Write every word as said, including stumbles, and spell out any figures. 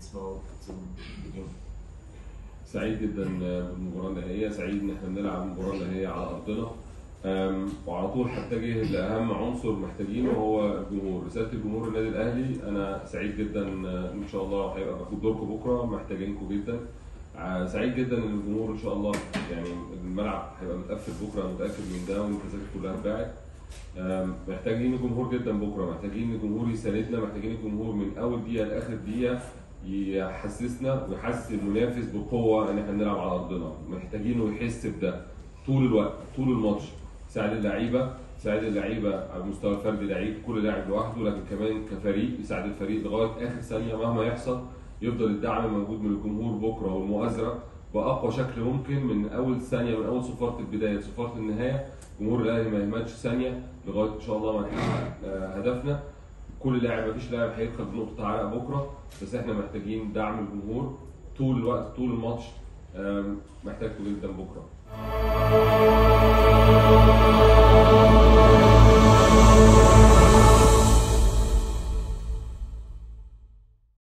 تسمعوا في الفيديو. سعيد جدا بالمباراه النهائيه، سعيد ان احنا بنلعب مباراه نهائيه على ارضنا، وعلى طول هتجه لاهم عنصر محتاجينه وهو الجمهور، رساله الجمهور النادي الاهلي. انا سعيد جدا ان شاء الله هيبقى باخد دوركم بكره، محتاجينكم جدا. سعيد جدا ان الجمهور ان شاء الله يعني الملعب هيبقى متقفل بكره، متاكد من ده، والتذاكر كلها اتباعت. محتاجين الجمهور جدا بكره، محتاجين الجمهور يساندنا، محتاجين الجمهور من اول دقيقه لاخر دقيقه يحسسنا ويحسس المنافس بالقوه ان احنا بنلعب على ارضنا، محتاجينه يحس بده طول الوقت، طول الماتش. يساعد اللعيبه، يساعد اللعيبه على المستوى الفردي، لعيب كل لاعب لوحده، لكن كمان كفريق يساعد الفريق لغايه اخر ثانيه مهما يحصل. يفضل الدعم موجود من الجمهور بكره والمؤازره باقوى شكل ممكن من اول ثانيه، من اول صفاره البدايه لصفاره النهايه. جمهور الاهلي ما يهملش ثانيه لغايه ان شاء الله ما نحقق هدفنا. كل لاعب، ما فيش لاعب هيدخل بنقطه عرق بكره، بس احنا محتاجين دعم الجمهور طول الوقت، طول الماتش. محتاجكم جدا بكره.